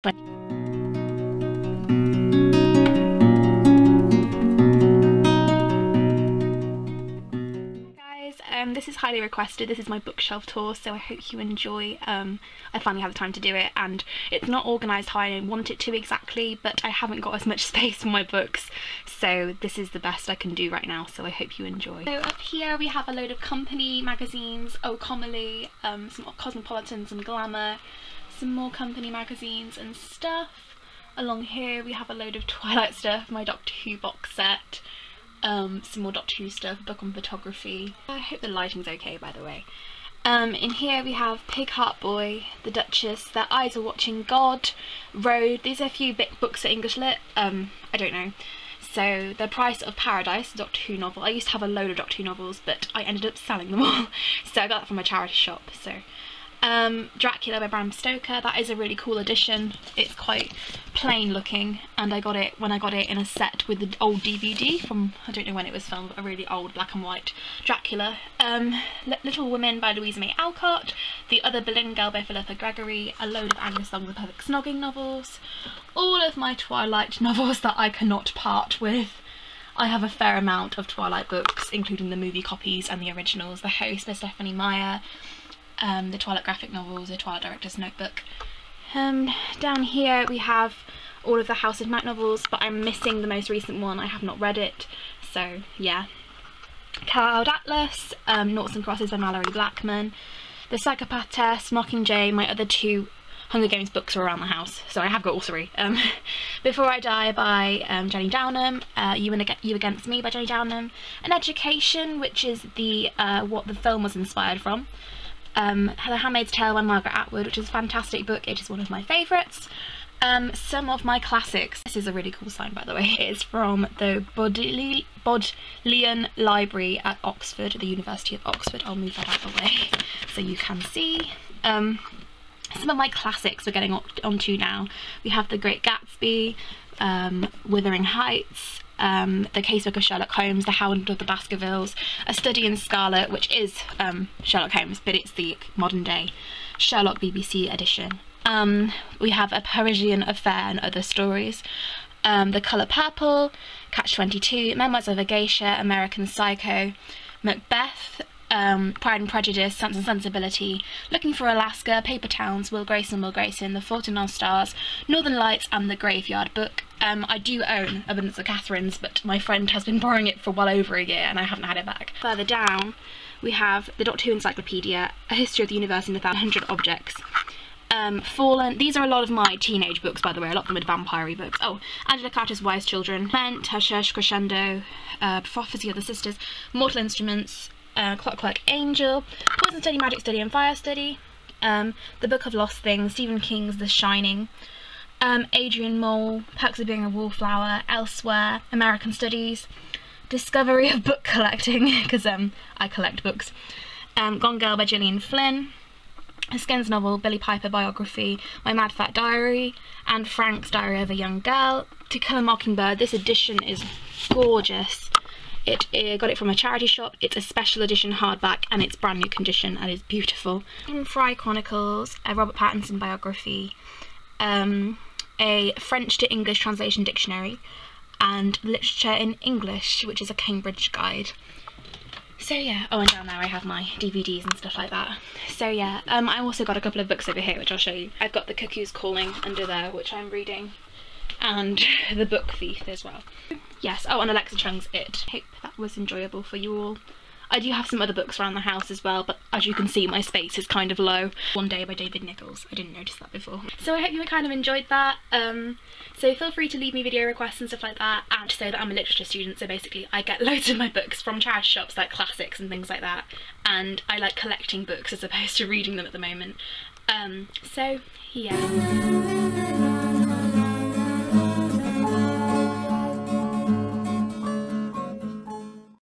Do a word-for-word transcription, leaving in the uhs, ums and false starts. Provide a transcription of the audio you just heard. Um, this is highly requested. This is my bookshelf tour, so I hope you enjoy. Um, I finally have the time to do it, and it's not organised how I want it to exactly, but I haven't got as much space for my books, so this is the best I can do right now, so I hope you enjoy. So up here we have a load of Company magazines, O'Comily, um, some Cosmopolitan, some Glamour, some more Company magazines and stuff. Along here we have a load of Twilight stuff, my Doctor Who box set. Um, some more Doctor Who stuff, a book on photography. I hope the lighting's okay, by the way. Um, in here we have Pig Heart Boy, The Duchess, Their Eyes Are Watching God, Road. These are a few big books at English Lit, um, I don't know. So, The Price of Paradise, the Doctor Who novel. I used to have a load of Doctor Who novels, but I ended up selling them all. So I got that from a charity shop, so. Um, Dracula by Bram Stoker, that is a really cool edition. It's quite plain looking, and I got it when I got it in a set with the old D V D from, I don't know when it was filmed, but a really old black and white Dracula. Um, Little Women by Louisa May Alcott, The Other Boleyn Girl by Philippa Gregory, a load of Agnes Long, The Perfect Snogging novels, all of my Twilight novels that I cannot part with. I have a fair amount of Twilight books, including the movie copies and the originals, The Host by Stephanie Meyer, Um, the Twilight graphic novels, the Twilight Director's Notebook. Um, down here we have all of the House of Night novels, but I'm missing the most recent one, I have not read it, so yeah. Cloud Atlas, um, Noughts and Crosses by Mallory Blackman, The Psychopath Test, Mockingjay, my other two Hunger Games books are around the house, so I have got all three. Um, Before I Die by um, Jenny Downham, uh, you, and Ag you Against Me by Jenny Downham, An Education, which is the uh, what the film was inspired from. Um, The Handmaid's Tale by Margaret Atwood, which is a fantastic book, it is one of my favourites. Um, some of my classics. This is a really cool sign, by the way. It's from the Bodle Bodleian Library at Oxford, the University of Oxford. I'll move that out of the way so you can see. Um, some of my classics we're getting onto now. We have The Great Gatsby, um, Withering Heights, Um, the Casebook of Sherlock Holmes, The Hound of the Baskervilles, A Study in Scarlet, which is um, Sherlock Holmes, but it's the modern day Sherlock B B C edition. Um, we have A Parisian Affair and Other Stories, um, The Colour Purple, Catch twenty-two, Memoirs of a Geisha, American Psycho, Macbeth, um, Pride and Prejudice, Sense and Sensibility, Looking for Alaska, Paper Towns, Will Grayson, Will Grayson, The Fault in Our Stars, Northern Lights and The Graveyard Book. Um, I do own Abundance of Catherine's, but my friend has been borrowing it for well over a year and I haven't had it back. Further down we have the Doctor Who Encyclopedia, A History of the Universe in the one thousand Objects, um, Fallen. These are a lot of my teenage books, by the way, a lot of them are vampire-y books. Oh, Angela Carter's Wise Children, Hush-Hush, Crescendo, uh, Prophecy of the Sisters, Mortal Instruments, Uh, Clockwork Angel, Poison Study, Magic Study and Fire Study, um, The Book of Lost Things, Stephen King's The Shining, um, Adrian Mole, Perks of Being a Wallflower, Elsewhere, American Studies, Discovery of Book Collecting, because um, I collect books, um, Gone Girl by Gillian Flynn, a Skins novel, Billy Piper biography, My Mad Fat Diary, and Frank's Diary of a Young Girl. To Kill a Mockingbird, this edition is gorgeous. It, it got it from a charity shop. It's a special edition hardback and it's brand new condition and it's beautiful. In Fry Chronicles, a Robert Pattinson biography, um, a French to English translation dictionary, and Literature in English, which is a Cambridge guide. So yeah, oh, and down there I have my D V Ds and stuff like that. So yeah, um, I also got a couple of books over here which I'll show you. I've got The Cuckoo's Calling under there, which I'm reading, and The Book Thief as well. Yes, oh, and Alexa Chung's It. Hope that was enjoyable for you all. I do have some other books around the house as well, but as you can see my space is kind of low. One Day by David Nichols, I didn't notice that before. So I hope you kind of enjoyed that. Um, so feel free to leave me video requests and stuff like that, and to say that I'm a literature student, so basically I get loads of my books from charity shops, like classics and things like that, and I like collecting books as opposed to reading them at the moment. Um, so yeah.